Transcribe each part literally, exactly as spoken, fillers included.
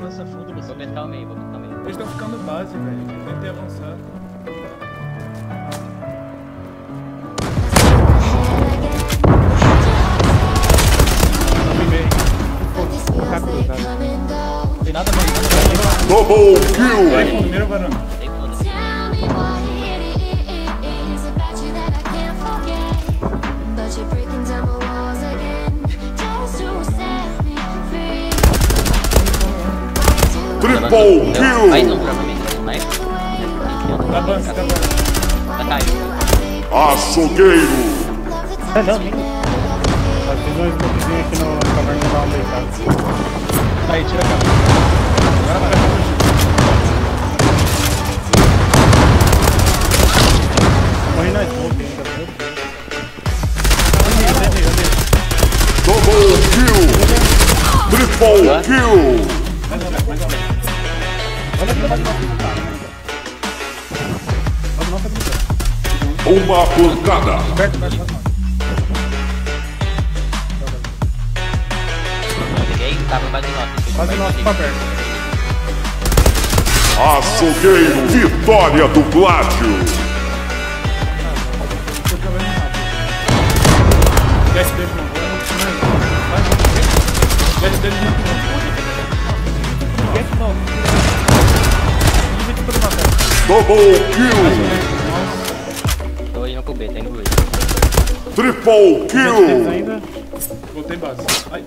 avança fundo, você vai apertar o meio, vou apertar o meio. Eles estão ficando base, velho. Eles devem ter avançado. Não tem nada mais. Double kill! Vai pro primeiro varão. Triple kill! Mais um pra mim, mais um. Tá bom, tá bom. Tá caindo. Açougueiro! Tá não, hein? Tá tendo um smokezinho aqui no caverna pra dar uma deitada. Aí, tira a cabeça. Morre na smoke ainda, viu? Double kill! Triple kill! Mais ou menos, mais ou menos. Uma pancada. Açougueiro, vitória do Pládio. Double kill! Tô indo pro B, tá indo pro B. Triple kill! Voltei base. Ai.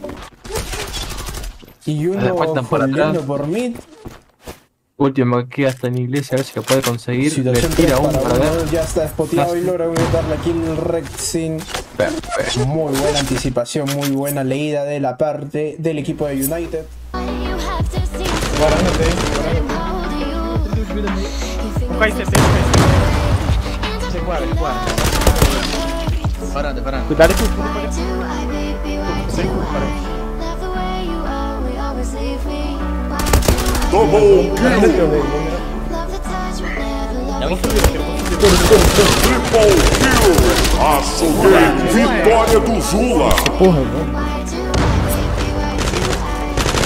Y uno faltan por atrás. Por mid. Último que hasta en inglés a ver si lo puede conseguir. Si le tira uno para ver. Ya está spoteado y logra darle aquí el Rexin. Perfecto. Muy buena anticipación, muy buena leída de la parte del equipo de United. Guarándote. Faz C T, faz C T. Guarda, guarda. Parando, parando. Cuidado com o fundo, pode. Sem curto, parando. Double kill! Eu vou subir, eu vou subir. Triple kill! Açougueiro, vitória do Zula! Porra, mano.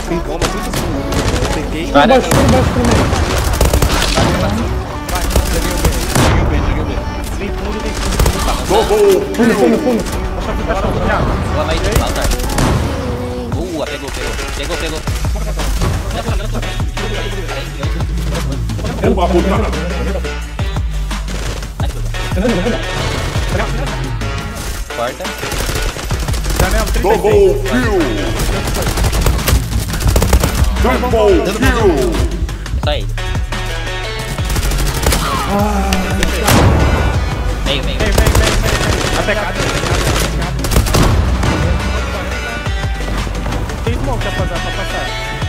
Tem como, tem como. Peguei. Embaixo, embaixo primeiro. Double kill! Fundo, fundo! Ela vai de lá, tá? Boa, pegou, pegou, pegou, pegou. É uma puta! Quarta. Double kill! Double kill! Sai. Vem, vem, vem. Atacado, atacado, atacado. Tem smoke, rapaziada, pra passar.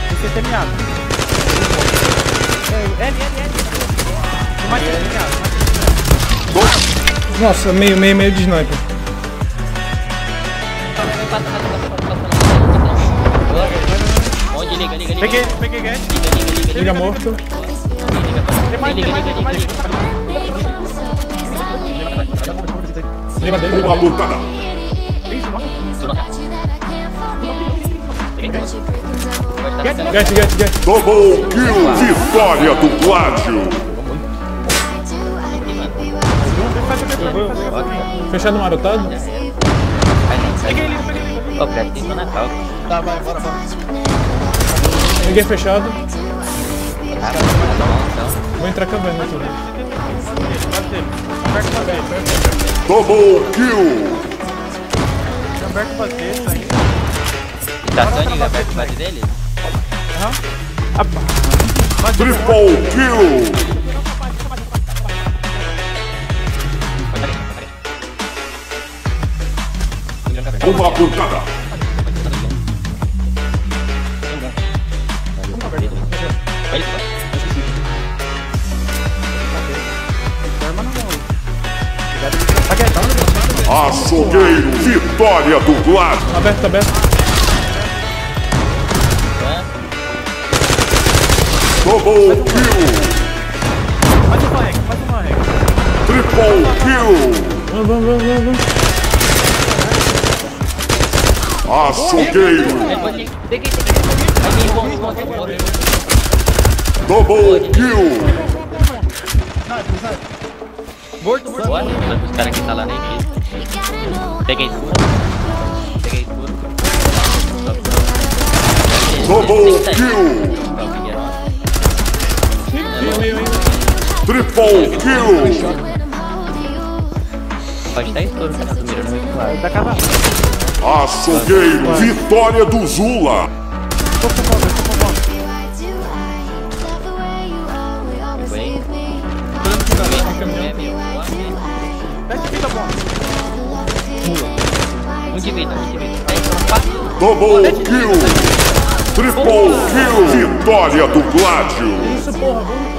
Tem que ser terminado. L, L, L. Matei, terminado. Nossa, meio, meio, meio de sniper. Onde? Liga, liga, liga. Peguei, peguei, liga, liga, liga. Liga morto. Tem mais, tem mais, tem mais. Uma botada. Get, get, get. Double kill, vitória do Pládio. Fechado no marotado. Tá, vai, bora, bora. Ninguém fechado. Vou entrar cavando aqui. Double kill! Aberto pra ter, sai. Tá Sonic aberto pra ter dele? Aham. Triple kill! Uma pancada! Açougueiro, vitória do Pládio. Aberto, aberto. Double kill. Faz uma rec, faz uma rec. Triple kill. Vamos, vamos, vamos, vamos. Açougueiro. Double kill! Morto, morto! Bora, os caras que tá lá na igreja. Peguei tudo. Peguei tudo. Double kill! Triple kill! Pode estar estouro, cara, do primeiro, né? Tá cavado. Açougueiro, vitória do Zula! Double kill! Triple kill! Vitória do Gladio! Isso, porra, vamos!